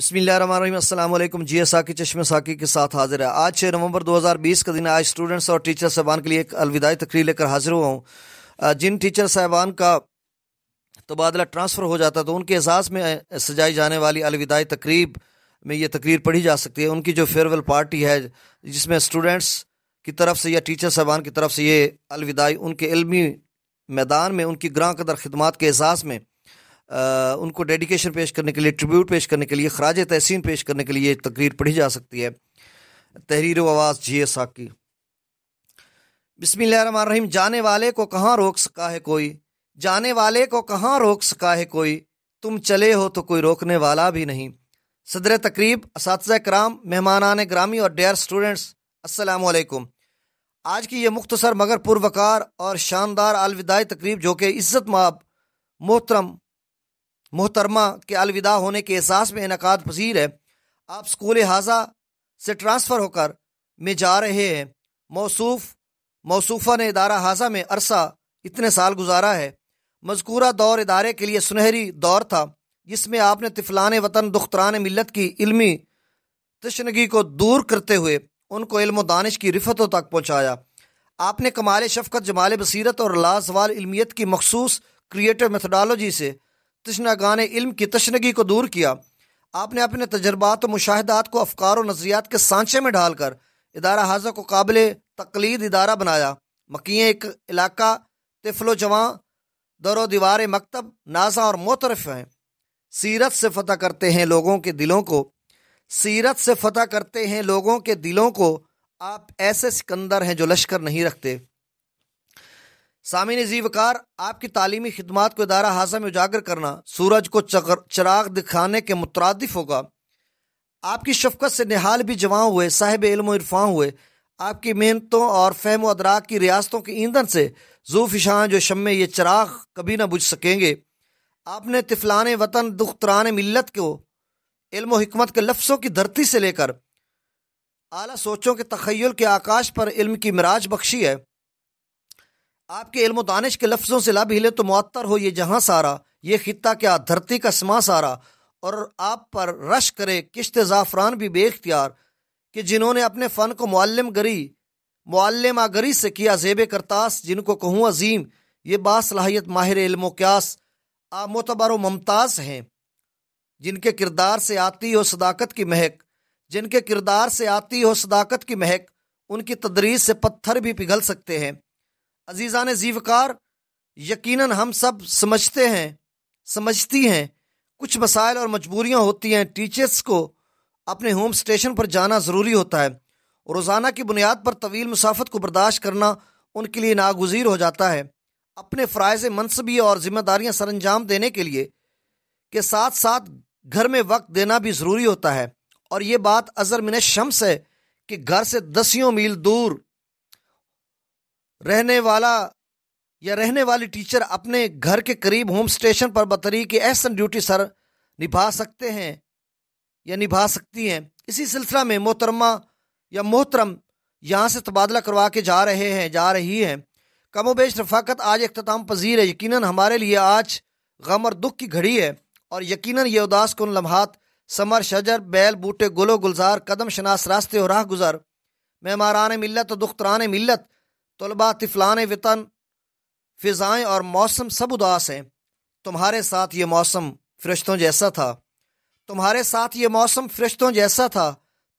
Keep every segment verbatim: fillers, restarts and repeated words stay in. बिस्मिल्लाहिर्रहमानिर्रहीम अस्सलाम वालेकुम। जी एस साकी चश्मे साकी के साथ हाजिर है। आज छः नवंबर दो हज़ार बीस का दिन। आज स्टूडेंट्स और टीचर साहबान के लिए एक अलविदाई तकरीर लेकर हाजिर हुआ हूँ। जिन टीचर साहबान का तबादला ट्रांसफ़र हो जाता है तो उनके एजाज़ में सजाई जाने वाली अलविदाई तकरीब में ये तकरीर पढ़ी जा सकती है। उनकी जो फेयरवेल पार्टी है जिसमें स्टूडेंट्स की तरफ से या टीचर साहबान की तरफ से ये अलविदाई उनके इल्मी मैदान में उनकी ग्रां कदर खिदमात के एजाज़ में आ, उनको डेडिकेशन पेश करने के लिए, ट्रिब्यूट पेश करने के लिए, खराज तहसीन पेश करने के लिए तकरीर पढ़ी जा सकती है। तहरीर आवाज़ जी एस साकी। बिस्मिल्लाहिर्रहमानिर्रहीम। जाने वाले को कहाँ रोक सका है कोई, जाने वाले को कहाँ रोक सका है कोई, तुम चले हो तो कोई रोकने वाला भी नहीं। सदर तकरीब, असातिज़ा कराम, मेहमानान ग्रामी और डियर स्टूडेंट्स अस्सलाम वालेकुम। आज की ये मुख्तसर मगर पुरवकार और शानदार अलविदाई तकरीब जो कि इज़्ज़त माब मोहतरम मोहतरमा के अलविदा होने के एहसास में इनकाद पसीर है। आप स्कूल हाजा से ट्रांसफ़र होकर में जा रहे हैं। मौसूफ मौसूफ़ा ने इदारा हाजा में अरसा इतने साल गुजारा है। मज़कूरा दौर इदारे के लिए सुनहरी दौर था जिसमें आपने तिफलान वतन दुख्तरान मिलत की इल्मी तशनगी को दूर करते हुए उनको इल्म दानिश की रिफतों तक पहुँचाया। आपने कमाल शफ़क़त, जमाल बसीरत और लाजवाल इल्मियत की मखसूस क्रिएटिव मेथडोलॉजी से तशनागान इल्म की तशनगी को दूर किया। आपने अपने तजर्बात और मुशाहदात को अफकार और नज़रियात के सांचे में ढालकर इदारा हाज़ा को काबिल तकलीद इदारा बनाया। मकिया एक इलाका तिफलो जवां दरो दीवार मकतब नाजा और मोतरफ हैं। सीरत से फतह करते हैं लोगों के दिलों को, सीरत से फतह करते हैं लोगों के दिलों को, आप ऐसे सिकंदर हैं जो लश्कर नहीं रखते। सामीन जीवकार, आपकी तालीमी खिदमात को इदारा हाजा में उजागर करना सूरज को चिराग दिखाने के मुतरादिफ होगा। आपकी शफकत से निहाल भी जवां हुए, साहिब इल्म और इरफान हुए। आपकी मेहनतों और फहम और अदराक की रियासतों के ईंधन से ज़ूफ़िशान जो शम्मे ये चिराग कभी ना बुझ सकेंगे। आपने तिफलान वतन दुख्तरान मिलत को इल्म और हिकमत के लफ्ज़ों की धरती से लेकर आला सोचों के तख़य्युल के आकाश पर इल्म की मिराज बख्शी है। आपके इल्म दानिश के लफ्ज़ों से लब हिले तो मुअत्तर हो ये जहाँ सारा, ये खित्ता क्या धरती का समा सारा, और आप पर रश करे किश्त ज़ाफ़रान भी बेख्तियार कि जिन्होंने अपने फ़न को मुअल्लिम गरी मुअल्लिमा गरी से किया ज़ेब करतास, जिनको कहूँ अजीम ये बासलाहियत माहिर इल्म व क़ियास। आप मोतबर व मुमताज़ हैं जिनके किरदार से आती हो सदाकत की महक, जिनके किरदार से आती हो सदाकत की महक, उनकी तदरीस से पत्थर भी पिघल सकते हैं। अजीज़ान जीवकार, यकीनन हम सब समझते हैं समझती हैं कुछ मसाइल और मजबूरियां होती हैं। टीचर्स को अपने होम स्टेशन पर जाना ज़रूरी होता है। रोज़ाना की बुनियाद पर तवील मुसाफत को बर्दाश्त करना उनके लिए नागुज़ीर हो जाता है। अपने फ़राइज़ मनसबी और ज़िम्मेदारियां सरअंजाम देने के लिए के साथ साथ घर में वक्त देना भी ज़रूरी होता है। और ये बात अज़र मिन शम्स है कि घर से दसियों मील दूर रहने वाला या रहने वाली टीचर अपने घर के करीब होम स्टेशन पर बतरीके एहसन ड्यूटी सर निभा सकते हैं या निभा सकती हैं। इसी सिलसिला में मोहतरमा या मोहतरम यहाँ से तबादला करवा के जा रहे हैं जा रही हैं। कमोबेश रफाकत आज इख्तिताम पजीर है। यकीनन हमारे लिए आज गम और दुख की घड़ी है और यकीनन ये उदास कुन लम्हात समर शजर बैल बूटे गुलो गुलजार कदम शनास रास्ते और राह गुजर मेहमारान मिलत और दुख्तरान मिलत तलबा तिफलान वतन फ़िज़ाएँ और मौसम सब उदास हैं। तुम्हारे साथ ये मौसम फ़रिश्तों जैसा था, तुम्हारे साथ ये मौसम फ़रिश्तों जैसा था,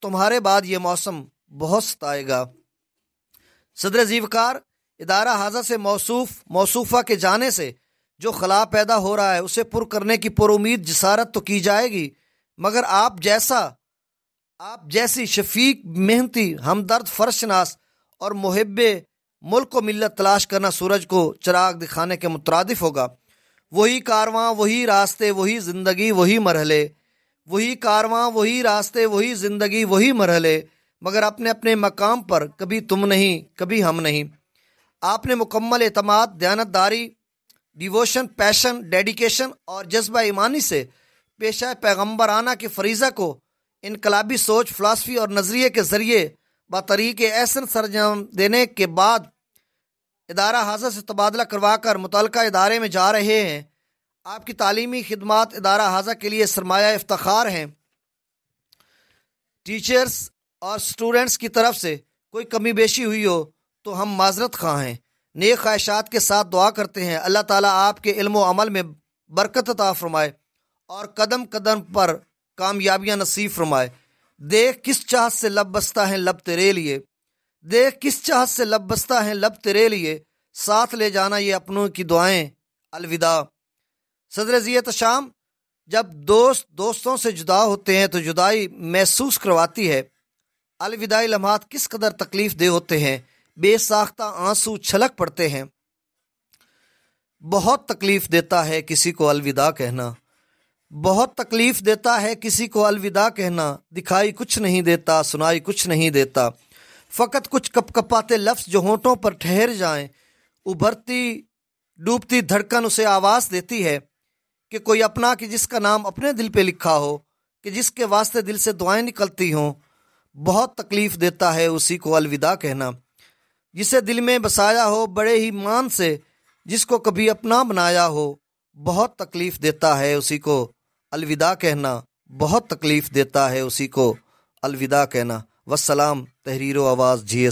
तुम्हारे बाद ये मौसम बहुत सताएगा। सदर जीवकार, इदारा हाज़ा से मौसूफ़ मौसूफ़ा के जाने से जो खला पैदा हो रहा है उसे पुर करने की पुरुमीद जसारत तो की जाएगी, मगर आप जैसा आप जैसी शफीक मेहनती हमदर्द फ़र्शनास और मुहब्बे मुल्क व मिलत तलाश करना सूरज को चिराग दिखाने के मुतरादिफ होगा। वही कारवां वही रास्ते वही ज़िंदगी वही मरहले, वही कारवां वही रास्ते वही ज़िंदगी वही मरहले, मगर अपने अपने मकाम पर कभी तुम नहीं कभी हम नहीं। आपने मुकम्मल एतमाद, दयानतदारी, डिवोशन, पैशन, डेडिकेशन और जज्बा ईमानी से पेशा पैगम्बराना के फरीज़ा को इनकलाबी सोच, फ़िलासफ़ी और नज़रिए के ज़रिए बतरीके एहसन सरंजाम देने के बाद इदारा हाज़ा से तबादला करवा कर मुतलका इदारे में जा रहे हैं। आपकी तालीमी खिदमात इदारा हाज़ा के लिए सरमाया इफ्तिखार हैं। टीचर्स और स्टूडेंट्स की तरफ से कोई कमी बेशी हुई हो तो हम माजरत खां हैं। नेक ख्वाहिशात के साथ दुआ करते हैं, अल्लाह ताला आपके इल्म व अमल में बरकत अता फरमाए और कदम कदम पर कामयाबियाँ नसीब फरमाए। देख किस चाहत से लब बस्ता है लब तेरे लिए, देख किस चाहत से लब बस्ता है लब तेरे लिए, साथ ले जाना ये अपनों की दुआएं अलविदा। सदरज़ियत शाम। जब दोस्त दोस्तों से जुदा होते हैं तो जुदाई महसूस करवाती है। अलविदाई लम्हात किस कदर तकलीफ़ दे होते हैं, बेसाख्ता आंसू छलक पड़ते हैं। बहुत तकलीफ़ देता है किसी को अलविदा कहना, बहुत तकलीफ़ देता है किसी को अलविदा कहना। दिखाई कुछ नहीं देता, सुनाई कुछ नहीं देता, फ़कत कुछ कपकपाते लफ्ज़ जो होंठों पर ठहर जाएं। उभरती डूबती धड़कन उसे आवाज़ देती है कि कोई अपना कि जिसका नाम अपने दिल पे लिखा हो, कि जिसके वास्ते दिल से दुआएं निकलती हों। बहुत तकलीफ़ देता है उसी को अलविदा कहना, जिसे दिल में बसाया हो बड़े ही मान से, जिसको कभी अपना बनाया हो। बहुत तकलीफ़ देता है उसी को अलविदा कहना, बहुत तकलीफ़ देता है उसी को अलविदा कहना। वस्सलाम। तहरीर आवाज़ जी एस।